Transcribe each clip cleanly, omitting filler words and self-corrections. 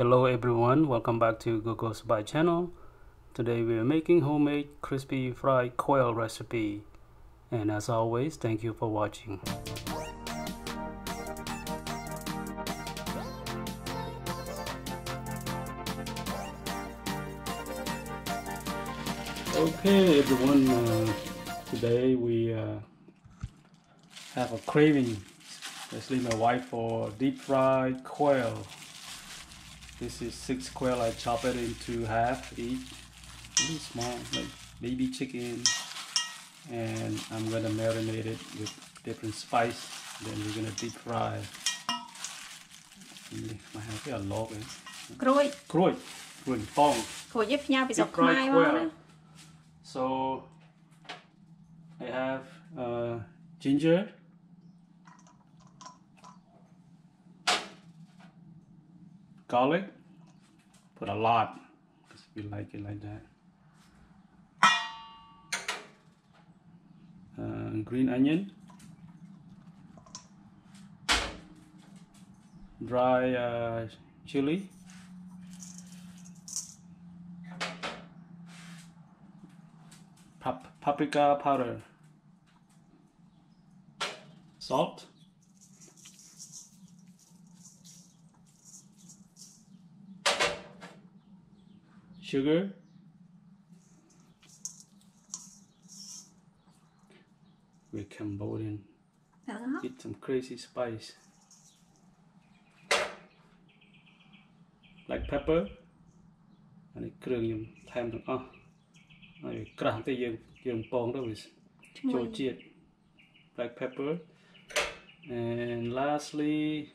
Hello everyone, welcome back to GoGoSabbai Channel. Today we are making homemade crispy fried quail recipe. And as always, thank you for watching. Okay everyone, today we have a craving, especially my wife, for deep fried quail. This is 6 quail. I chop it into half each, really small, like baby chicken, and I'm gonna marinate it with different spice. Then we're gonna deep fry. Mà hàng cái là lóc ấy. Cruy. Cruy. Cruy phong. Cruy giúp nhau bị sọc mai quá. So I have ginger. Garlic, put a lot because we like it like that. Green onion, dry chili, paprika powder, salt, sugar, we're Cambodian, Get some crazy spice, black pepper, and a time black pepper, and lastly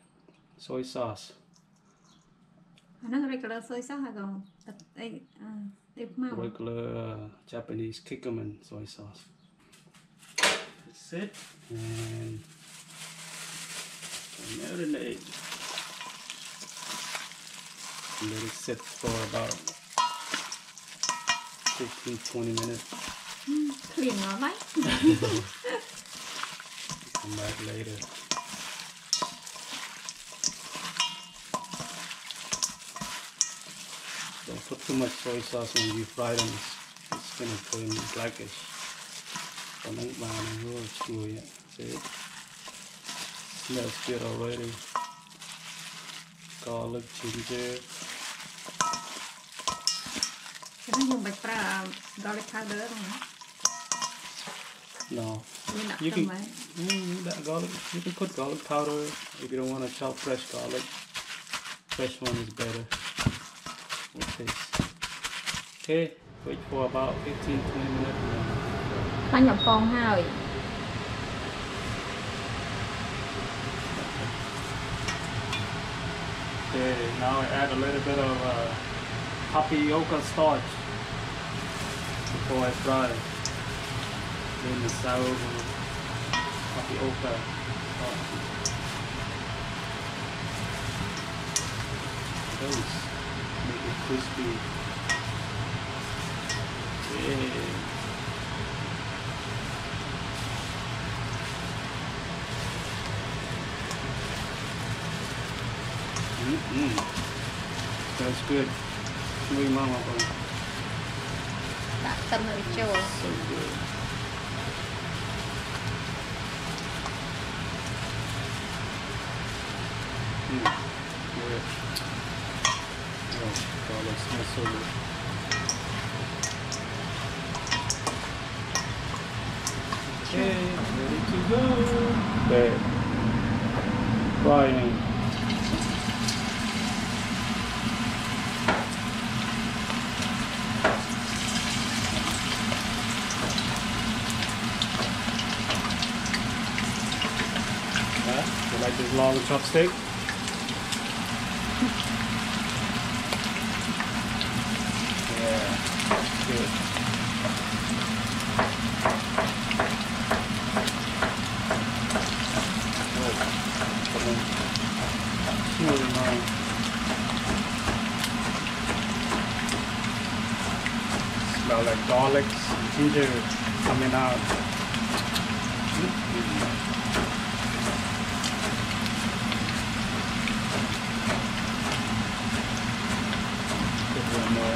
soy sauce. Regular soy sauce, regular Japanese Kikkoman soy sauce. That's it, and marinate. Let it sit for about 15-20 minutes. Clean, all right? Come back later. Don't put too much soy sauce when you fry them. It's gonna put in blackish. See it? Smells good already. Garlic, ginger. Garlic powder? No. You can put garlic powder if you don't want to chop fresh garlic. Fresh one is better. Okay, wait for about 15-20 minutes. Pha nhập phong hơi. Okay, now I add a little bit of tapioca starch before I fry. Then the sour tapioca starch. Those. Make it crispy. Yeah. That's good. Muy mama. That's so good. Good. Oh, that smells so good. Okay, ready to go. Okay. Frying. You like this long chopstick? Smell like garlic and ginger coming out. Come on, come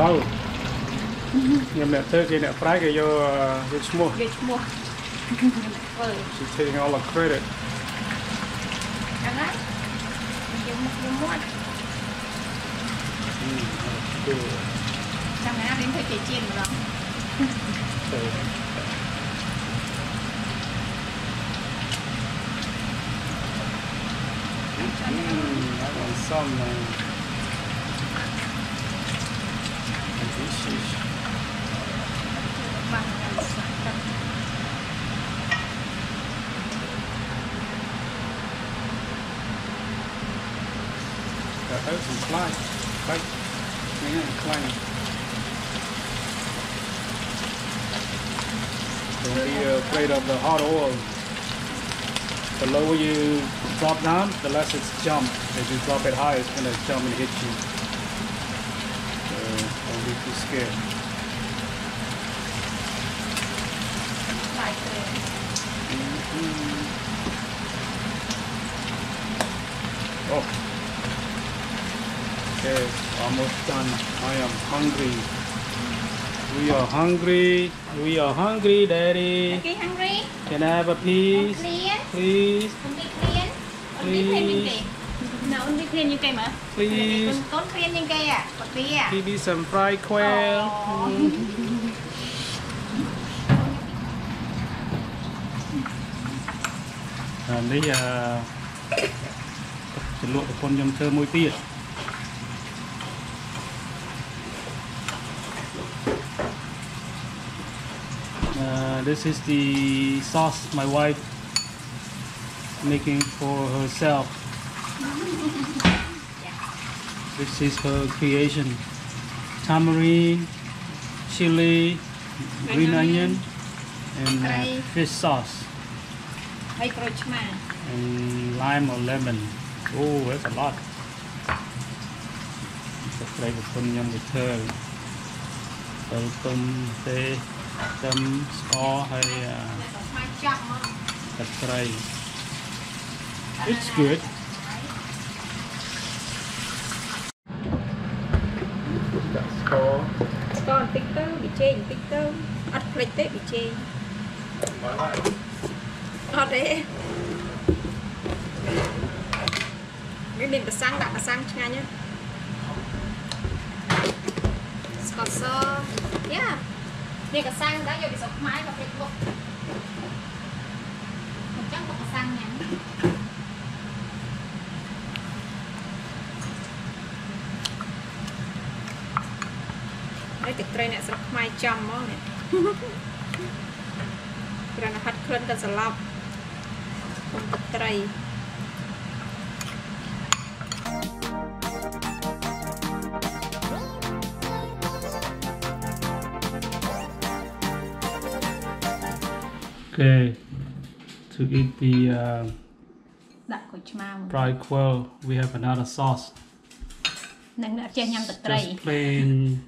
out. You may take in a fry, get more. She's taking all the credit. That one's some, man. That open fly, right? Yeah, climbing. Don't be afraid of the hot oil. The lower you drop down, the less it's jump. If you drop it high, it's going to jump and hit you. So don't be too scared. Oh. Okay, almost done. I am hungry. We are hungry. We are hungry, Daddy. Okay, hungry? Can I have a piece? Please. Please. Please. Give me some fried quail. And this is the look of one young term with beer. This is the sauce my wife making for herself. This is her creation. Tamarind, chili, green onion, and fish sauce. And lime or lemon. Oh, that's a lot. It's a flavor from yum with her. Some score hay tray. It's good. That score. Score picture, we change picture. At plate, we change. Not there. Maybe the sang that the sang china. Score so yeah. Này cả sang đã vô bị sọc mái và bị bột một trắng bột sang nhắn đây thực trai này sọc mái chấm món này ra nó hắt lên cả salad còn thực trai Okay, to eat the fried quail, we have another sauce. Just plain,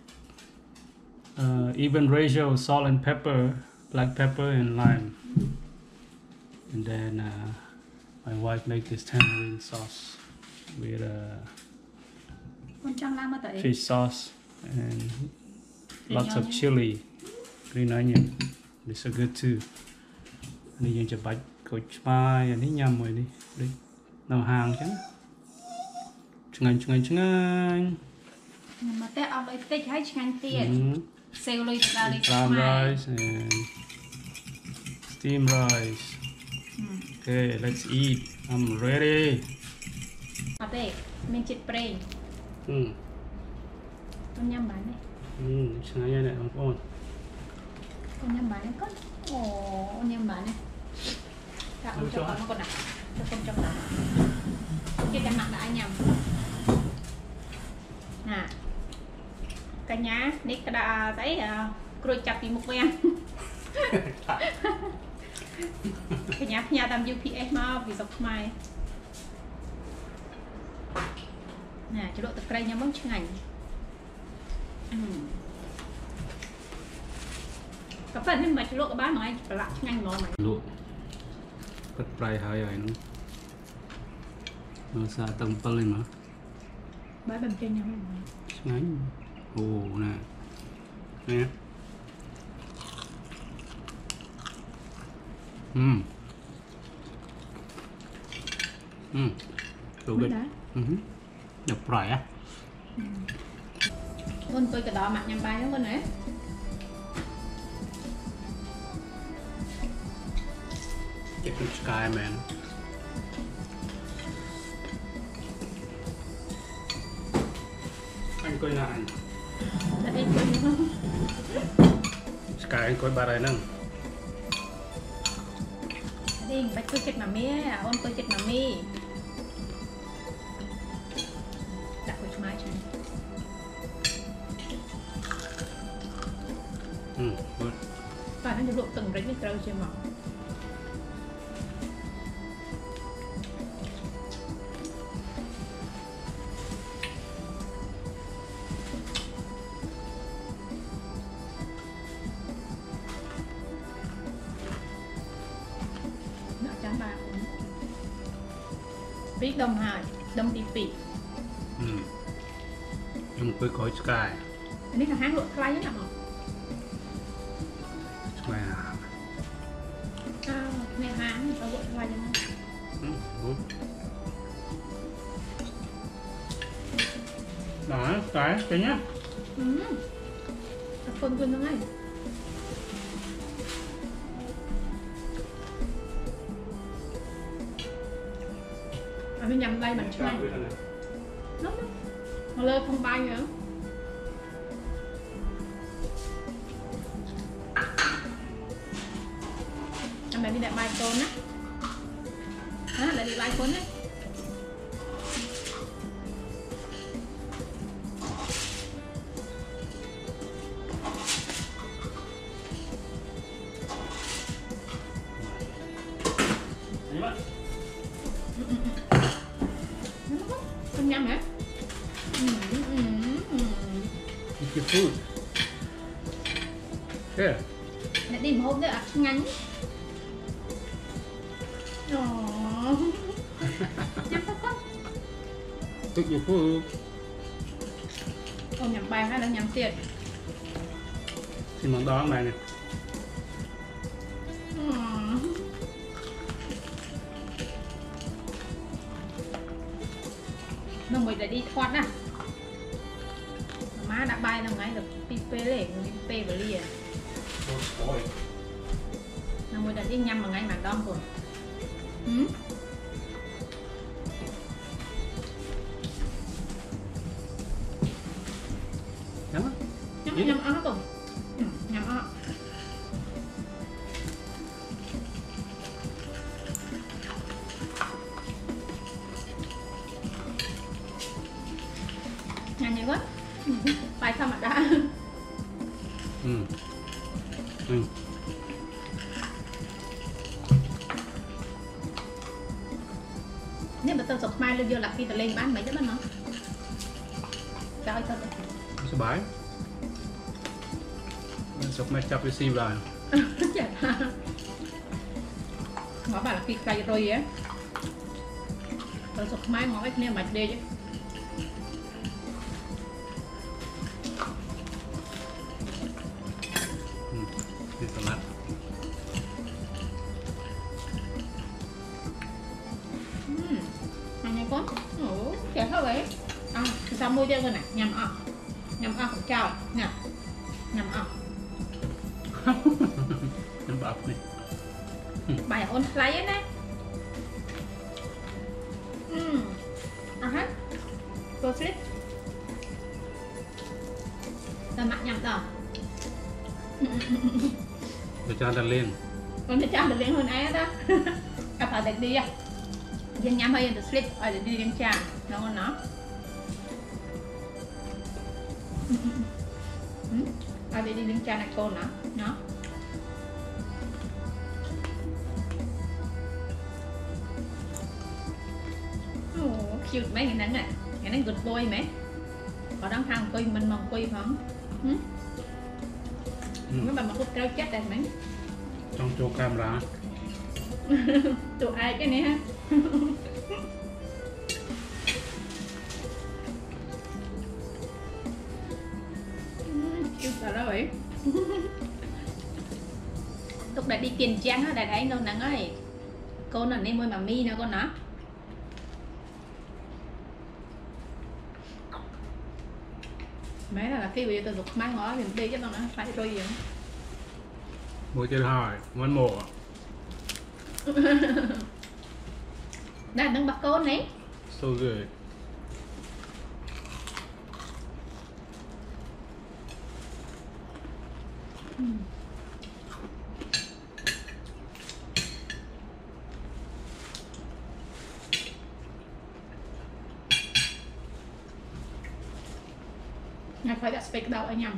even ratio of salt and pepper, black pepper and lime. And then my wife makes this tamarind sauce with fish sauce and lots of chili, green onion. These are good too. Này dùng chả bạch cột mai, này nhầm rồi đi, đi nấu hàng chứ, chừng anh, mà té ở đây té hay chừng anh tiền, xèo lôi ra đi chấm mai, steam rice, okay let's eat, I'm ready. À đây mình chít bánh, con nhâm bán này, chừng anh này con nhâm bán này con. Ồ, nhưng mà này tạo cho con nó còn đặt cho con trong đó cái canh mặn đã nhầm nè cả nhà nít đã thấy rồi chặt thì một quen cả nhà làm UPS mà vì dọc mai nè chế độ tập cây nhắm bóng chừng ảnh Kapag hindi magluluto ka ba mga pala ngang mo man. Luto. Pag fry hay ay no. Nó sa tangpal lên mà. Ba bên trên nhau mấy. Ngon. Ồ nè. Nè. Đủ vị. Đập fry á. Con tôi cái đó mặt nhằm bay đó con này. Chicken sky man. Anh coi là anh. Sky anh coi bà này nâng. Anh bạch tôi chết mà mi á, ôn tôi chết mà mi. Đặt hồi mai cho anh. Good. Bạn anh được lộ từng rãnh micro chưa mà. Biết đông hà, đông đi pì. Đông quế khói sky. Anh biết là hán lụa clay nhất là không? Sky nào? À, mẹ hán lụa clay chứ không? Đó, sky, cái nhá. Con nó ngay. Mình nhầm bay mình cho anh. Nó lơ không bay nữa. Anh mày đi đặt bay con á. Hả, lại đi bay con á. Eat your food. Yeah. Để tìm hộp nữa ạ, ngắn. Aww. Chăm sóc con. Eat your food. Ông nhằm bàn hay là nhằm tiệt? Thì món đó này nè. Nó mới lại đi thoát nè. Má đã bay làm ngay được pipe lệ, pipe bờ lìa. Nó mới đã đi nhâm mà ngay mà đom rồi. Nhâm ăn không? Nhâm ăn. Nhanh nhiều quá. Bài sao mà đã. Nếu mà tao sọc mai lên vô là khi tao lên bán mấy đứa bán nó. Trời tao sao bái. Sọc mai chắp cái xì vào. Dạ. Ngõ bà là khi cây rồi á. Tao sọc mai ngõ bách nè mạch đi chứ. Kìa thôi vậy. Sao mua cho con nè, nhầm ọc chào, nè. Nhầm ọc. Nhầm ọc này. Bài ôn lấy ấy nè. Cô xích. Rồi mặt nhầm rồi. Để cho anh ta lên. Để cho anh ta lên hơn ai đó. Cặp hả đẹp đi à. Dân nhắm hơi anh ta slip, rồi để đi dân trà. Đâu hơn nó. Rồi để đi dân trà này cô nữa. Nó. Cute mấy cái nắng này. Cái nắng good boy mấy. Có đón thằng tôi mình mong quay phóng. Nhưng mà cục rau chết đẹp mắn. Trong chỗ camera. Tụi ai cái này ha. Sao đó vậy? Lúc đã đi Kiên Trang á, đã thấy đâu nắng ấy. Cô nằm em môi mà mi nó con nó. Mấy là khi bây giờ tôi dục mang ngó thì đi chứ con nó phải rồi gì. Mùi chơi hỏi, muốn mổ. Đã đừng bắt con đấy. Sâu rồi. Ngày phải đặt speck đậu anh em.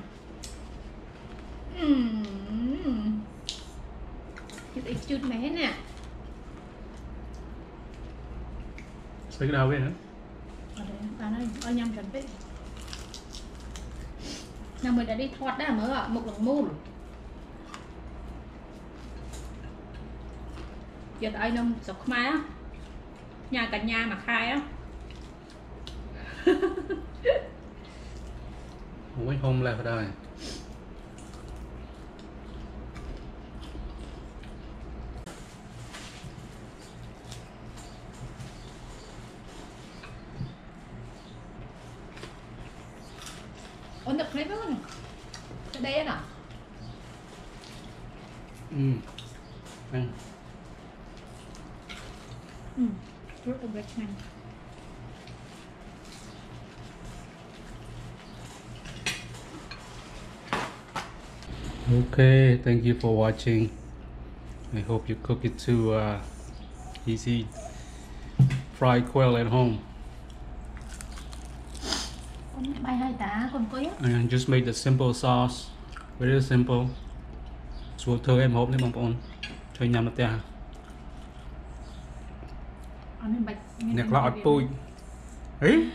Chút ít chút mé nè. Speck đậu vậy hả? Ở đây, ta nói anh em chuẩn bị. Nào mình đã đi thoát đã mới ạ, một lần mùn. Giờ tại nông sọc khmai á. Nhà cả nhà mà khai á. Không hôm lại vào đây. Ổn được clip không? Cái đây nè. Ăn. Rất là bạch này. Okay, thank you for watching. I hope you cook it to easy fried quail at home. And just make the simple sauce, very simple. Số thơ em hộp lên bằng bọn cho nhằm nó tè. Nhạc lọt bụi. Ấy.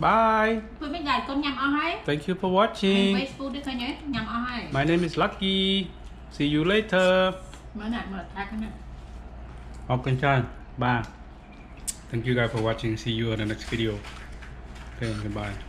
Bye. Thank you for watching. My name is Lucky. See you later. Bye. Thank you guys for watching. See you in the next video. Okay, goodbye.